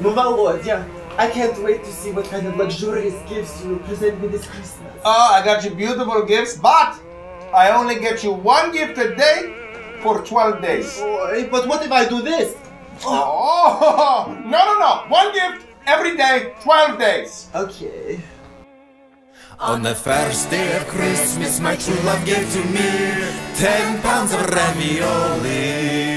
Mobile World, yeah. I can't wait to see what kind of luxurious gifts you will present me this Christmas. Oh, I got you beautiful gifts, but I only get you one gift a day for 12 days. Oh, but what if I do this? Oh, no. One gift every day, 12 days. Okay. On the first day of Christmas, my true love gave to me 10 pounds of ravioli.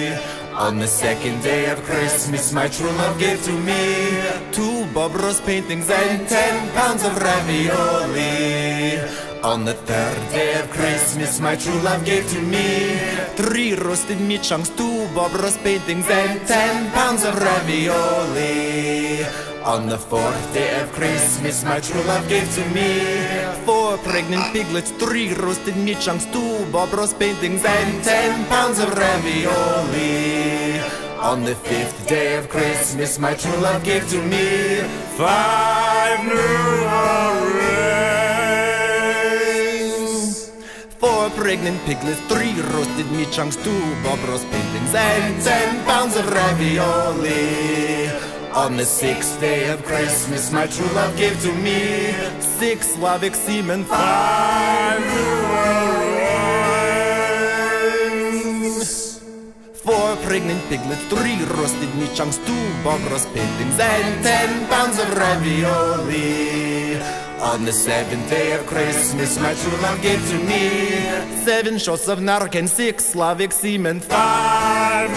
On the second day of Christmas, my true love gave to me 2 Bob Ross paintings and 10 pounds of ravioli. On the third day of Christmas, my true love gave to me 3 roasted meat chunks, 2 Bob Ross paintings and 10 pounds of ravioli. On the fourth day of Christmas, my true love gave to me 4 pregnant piglets, 3 roasted meat chunks, 2 Bob Ross paintings and 10 pounds of ravioli. On the fifth day of Christmas, my true love gave to me 5 new arrays, 4 pregnant piglets, 3 roasted meat chunks, 2 Bob Ross paintings and 10 pounds of ravioli. On the sixth day of Christmas, my true love gave to me 6 Slavic seamen, 5 rays, 4 pregnant piglets, 3 roasted meat chunks, 2 Bob Ross paintings and 10 pounds of ravioli. On the seventh day of Christmas, my true love gave to me 7 shots of Narcan, 6 Slavic seamen, 5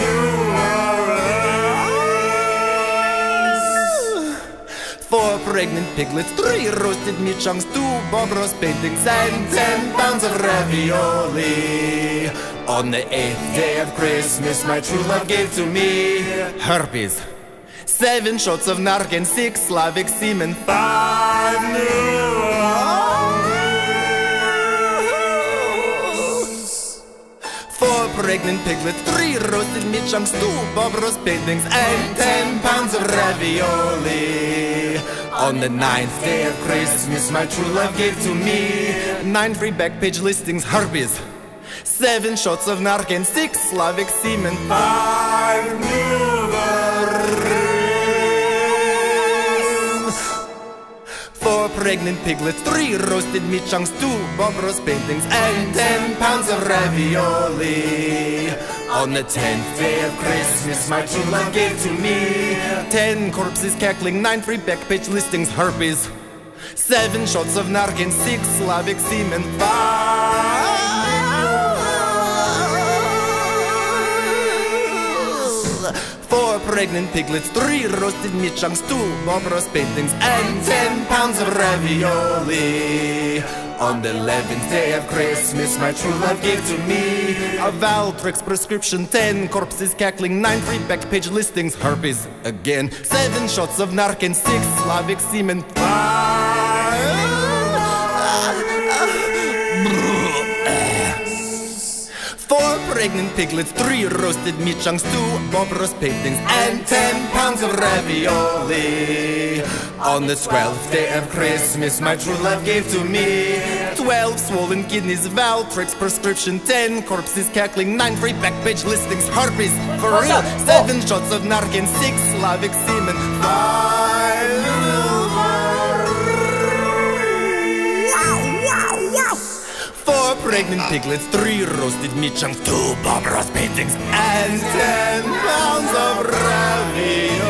4 pregnant piglets, 3 roasted meat chunks, 2 Bob Ross paintings and 10 pounds of ravioli. On the 8th day of Christmas, my true love gave to me herpes, 7 shots of Narcan, 6 Slavic semen, 5 neurons, 4 pregnant piglets, 3 roasted meat chunks, 2 Bob Ross paintings and 10 pounds of ravioli. On the 9th day of Christmas, my true love gave to me 9 free Backpage listings, herpes, 7 shots of Narcan, 6 Slavic semen, 5 new 4 pregnant piglets, 3 roasted meat chunks, 2 Bob Ross paintings and 10 pounds of ravioli. On the 10th day of Christmas, my true love gave to me 10 corpses cackling, 9 free Backpage listings, herpes, 7 shots of Narcan, 6 Slavic semen, 4 pregnant piglets, 3 roasted meat chunks, 2 Bob Ross paintings and 10 pounds of ravioli. On the 11th day of Christmas, my true love gave to me a Valtrex prescription, 10 corpses cackling, 9 free Backpage listings, herpes again, 7 shots of Narcan, 6 Slavic semen, 4 pregnant piglets, 3 roasted meat chunks, 2 Bob Ross paintings and 10 pounds of ravioli. On the 12th day of Christmas, my true love gave to me 12 swollen kidneys, Valtrex prescription, 10 corpses cackling, 9 free Backpage listings, herpes, for real, 7 shots of Narcan, 6 Slavic semen, 4 pregnant piglets, 3 roasted meat chunks, 2 Bob Ross paintings, and 10 pounds of ravioli.